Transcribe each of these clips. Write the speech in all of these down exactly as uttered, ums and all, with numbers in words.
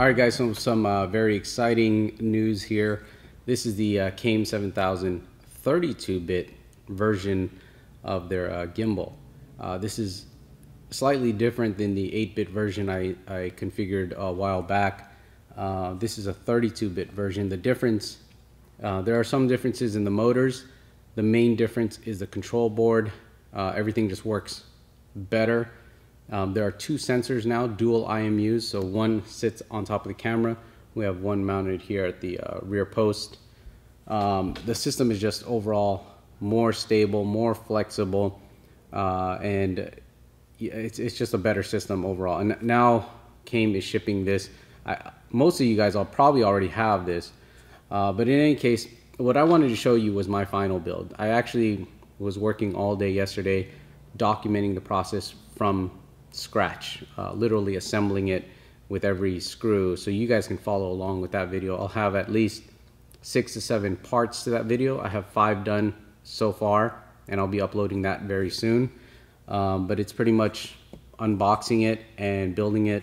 Alright guys, so some uh, very exciting news here. This is the uh, Came seven thousand thirty-two bit version of their uh, gimbal. Uh, this is slightly different than the eight bit version I, I configured a while back. Uh, this is a thirty-two bit version. The difference, uh, there are some differences in the motors. The main difference is the control board. Uh, everything just works better. Um, there are two sensors now, dual I M Us, so one sits on top of the camera. We have one mounted here at the uh, rear post. Um, the system is just overall more stable, more flexible, uh, and it's, it's just a better system overall. And now Came is shipping this. I, most of you guys all probably already have this, uh, but in any case, what I wanted to show you was my final build. I actually was working all day yesterday documenting the process from scratch, uh, literally assembling it with every screw, so you guys can follow along with that video. I'll have at least six to seven parts to that video. I have five done so far, and I'll be uploading that very soon. Um, but it's pretty much unboxing it and building it,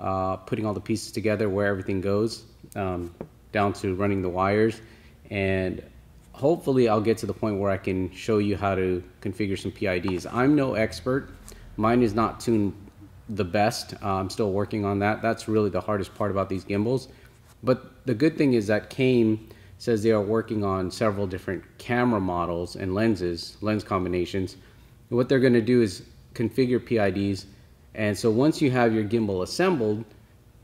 uh, putting all the pieces together where everything goes, um, down to running the wires. And hopefully I'll get to the point where I can show you how to configure some P I Ds. I'm no expert. Mine is not tuned the best. Uh, I'm still working on that. That's really the hardest part about these gimbals. But the good thing is that Came says they are working on several different camera models and lenses, lens combinations. And what they're going to do is configure P I Ds. And so once you have your gimbal assembled,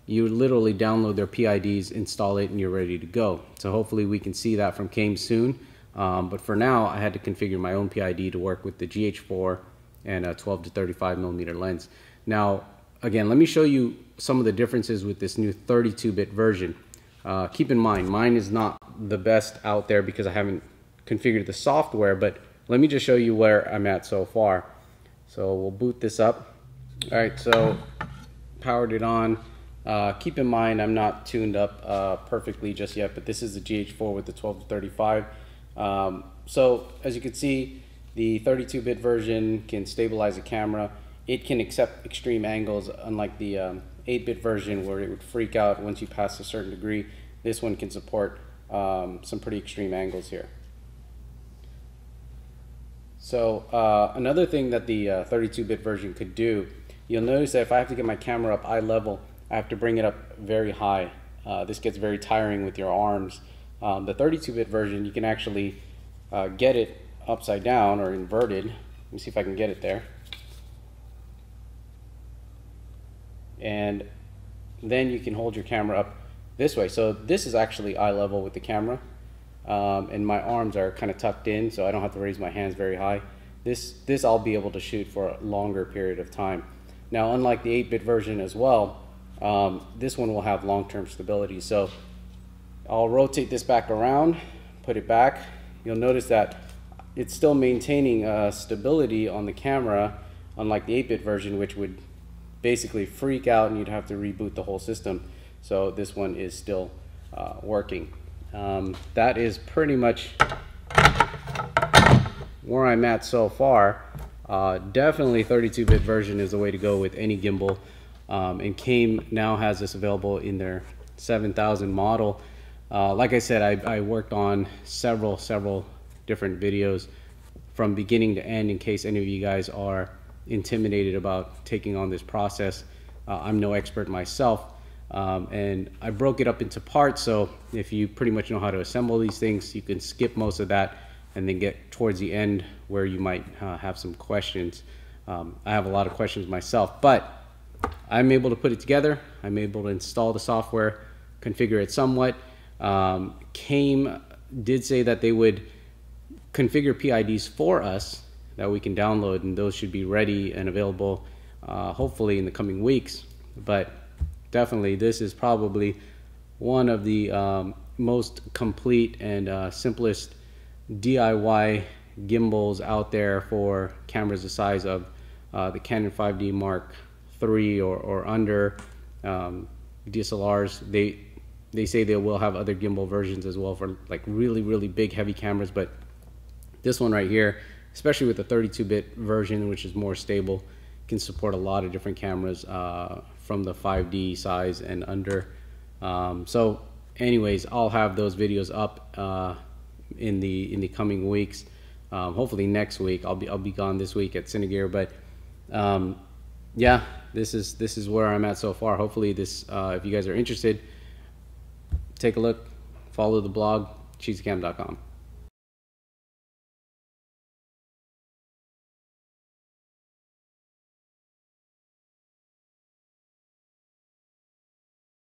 you literally download their P I Ds, install it, and you're ready to go. So hopefully we can see that from Came soon. Um, but for now, I had to configure my own P I D to work with the G H four and a twelve to thirty-five millimeter lens. Now, again, let me show you some of the differences with this new thirty-two bit version. Uh, keep in mind, mine is not the best out there because I haven't configured the software, but let me just show you where I'm at so far. So we'll boot this up. All right, so powered it on. Uh, keep in mind, I'm not tuned up uh, perfectly just yet, but this is the G H four with the twelve to thirty-five. Um, so as you can see, the thirty-two bit version can stabilize the camera. It can accept extreme angles, unlike the um, eight bit version where it would freak out once you pass a certain degree. This one can support um, some pretty extreme angles here. So uh, another thing that the thirty-two bit uh, version could do, you'll notice that if I have to get my camera up eye level, I have to bring it up very high. Uh, this gets very tiring with your arms. Um, the thirty-two bit version, you can actually uh, get it upside down or inverted. Let me see if I can get it there. And then you can hold your camera up this way. So this is actually eye level with the camera. Um, and my arms are kind of tucked in, so I don't have to raise my hands very high. This, this I'll be able to shoot for a longer period of time. Now, unlike the eight bit version as well, Um, this one will have long-term stability. So I'll rotate this back around, put it back. You'll notice that it's still maintaining uh, stability on the camera, unlike the eight bit version, which would basically freak out and you'd have to reboot the whole system. So this one is still uh, working. Um, that is pretty much where I'm at so far. Uh, definitely thirty-two bit version is the way to go with any gimbal. Um, and Came now has this available in their seven thousand model. Uh, like I said, I, I worked on several, several different videos from beginning to end in case any of you guys are intimidated about taking on this process. Uh, I'm no expert myself, um, and I broke it up into parts, so if you pretty much know how to assemble these things, you can skip most of that and then get towards the end where you might uh, have some questions. Um, I have a lot of questions myself, but I'm able to put it together. I'm able to install the software, configure it somewhat. Um, Came did say that they would configure P I Ds for us that we can download, and those should be ready and available uh, hopefully in the coming weeks. But definitely this is probably one of the um, most complete and uh, simplest D I Y gimbals out there for cameras the size of uh, the Canon five D Mark three or, or under. um, D S L Rs, they they say they will have other gimbal versions as well for like really really big heavy cameras, but this one right here, especially with the thirty-two bit version, which is more stable, can support a lot of different cameras uh, from the five D size and under. Um, so anyways, I'll have those videos up uh, in the in the coming weeks. Um, hopefully next week. I'll be I'll be gone this week at Cinegear, but um, yeah, this is this is where I'm at so far. Hopefully this, uh, if you guys are interested, take a look, follow the blog, cheesecam dot com.